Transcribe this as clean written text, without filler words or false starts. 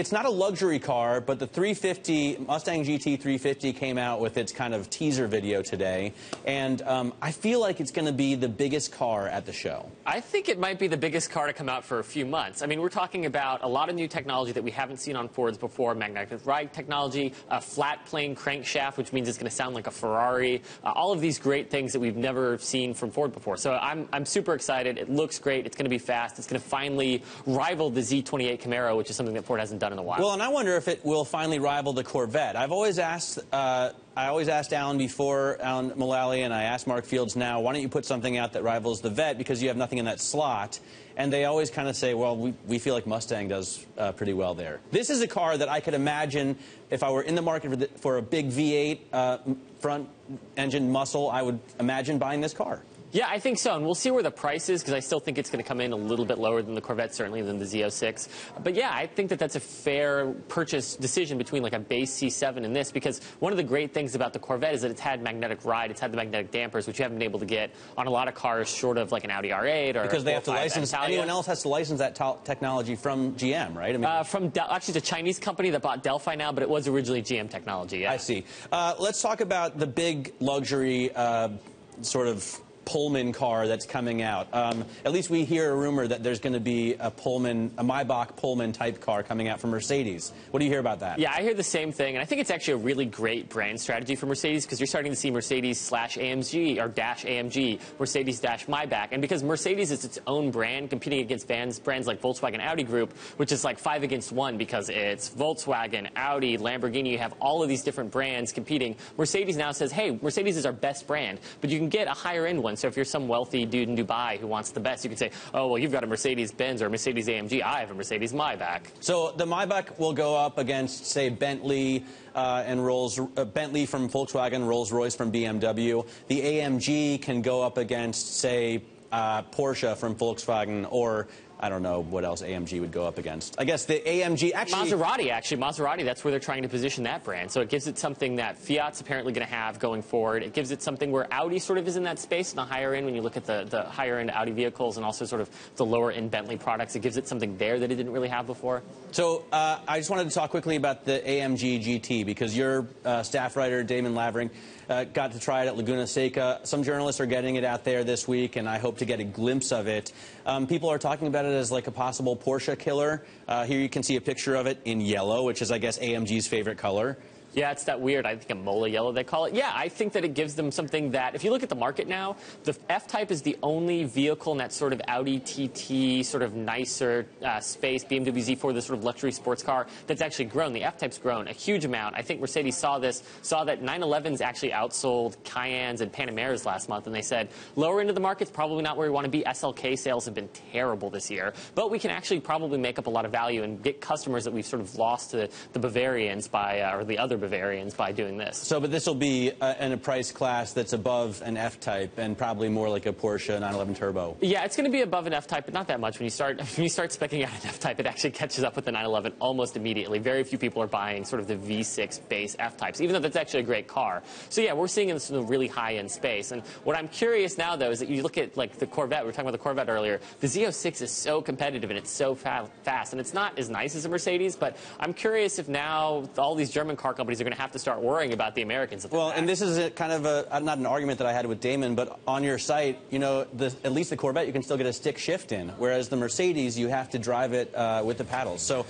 It's not a luxury car, but the 350, Mustang GT 350 came out with its kind of teaser video today, and I feel like it's going to be the biggest car at the show. I think it might be the biggest car to come out for a few months. I mean, we're talking about a lot of new technology that we haven't seen on Fords before, magnetic ride technology, a flat plane crankshaft, which means it's going to sound like a Ferrari, all of these great things that we've never seen from Ford before. So I'm super excited. It looks great. It's going to be fast. It's going to finally rival the Z28 Camaro, which is something that Ford hasn't done in a while. Well, and I wonder if it will finally rival the Corvette. I've always asked, I always asked Alan before, Alan Mulally, and I asked Mark Fields now, why don't you put something out that rivals the Vette because you have nothing in that slot? And they always kind of say, well, we feel like Mustang does pretty well there. This is a car that I could imagine if I were in the market for a big V8 front engine muscle, I would imagine buying this car. Yeah, I think so, and we'll see where the price is, because I still think it's going to come in a little bit lower than the Corvette, certainly than the Z06. But yeah, I think that that's a fair purchase decision between like a base C7 and this, because one of the great things about the Corvette is that it's had magnetic ride, it's had the magnetic dampers, which you haven't been able to get on a lot of cars short of like an Audi R8 or because they have to license. Anyone else has to license that technology from GM, right? I mean, actually, it's a Chinese company that bought Delphi now, but it was originally GM technology. Yeah. I see. Let's talk about the big luxury sort of Pullman car that's coming out. At least we hear a rumor that there's going to be a Pullman, a Maybach Pullman type car coming out from Mercedes. What do you hear about that? Yeah, I hear the same thing, and I think it's actually a really great brand strategy for Mercedes, because you're starting to see Mercedes/AMG or -AMG, Mercedes-Maybach, and because Mercedes is its own brand, competing against brands like Volkswagen Audi Group, which is like 5 against 1 because it's Volkswagen, Audi, Lamborghini. You have all of these different brands competing. Mercedes now says, hey, Mercedes is our best brand, but you can get a higher end one. So if you're some wealthy dude in Dubai who wants the best, you can say, oh, well, you've got a Mercedes-Benz or a Mercedes-AMG. I have a Mercedes-Maybach. So the Maybach will go up against, say, Bentley and Bentley from Volkswagen, Rolls-Royce from BMW. The AMG can go up against, say, Porsche from Volkswagen, or I don't know what else AMG would go up against. I guess the AMG, actually Maserati, that's where they're trying to position that brand. So it gives it something that Fiat's apparently going to have going forward. It gives it something where Audi sort of is in that space, in the higher end, when you look at the higher end Audi vehicles and also sort of the lower end Bentley products. It gives it something there that it didn't really have before. So I just wanted to talk quickly about the AMG GT, because your staff writer, Damon Lavering, got to try it at Laguna Seca. Some journalists are getting it out there this week, and I hope to get a glimpse of it. People are talking about it as like a possible Porsche killer. Here you can see a picture of it in yellow, which is, I guess, AMG's favorite color. Yeah, it's that weird, I think, a Mola yellow, they call it. Yeah, I think that it gives them something that, if you look at the market now, the F-Type is the only vehicle in that sort of Audi TT, sort of nicer space, BMW Z4, this sort of luxury sports car, that's actually grown. The F-Type's grown a huge amount. I think Mercedes saw this, saw that 911s actually outsold Cayennes and Panameras last month, and they said, lower end of the market's probably not where we want to be. SLK sales have been terrible this year, but we can actually probably make up a lot of value and get customers that we've sort of lost to the Bavarians by, or the other Bavarians by doing this. So, but this will be in a price class that's above an F-Type and probably more like a Porsche 911 Turbo. Yeah, it's going to be above an F-Type, but not that much. When you start speccing out an F-Type, it actually catches up with the 911 almost immediately. Very few people are buying sort of the V6 base F-Types, even though that's actually a great car. So yeah, we're seeing this in the really high-end space. And what I'm curious now, though, is that you look at like the Corvette. We were talking about the Corvette earlier. The Z06 is so competitive and it's so fast, and it's not as nice as a Mercedes. But I'm curious if now all these German car companies are going to have to start worrying about the Americans. Well, and this is a kind of a, not an argument that I had with Damon, but on your site, you know, at least the Corvette, you can still get a stick shift in, whereas the Mercedes, you have to drive it with the paddles. So.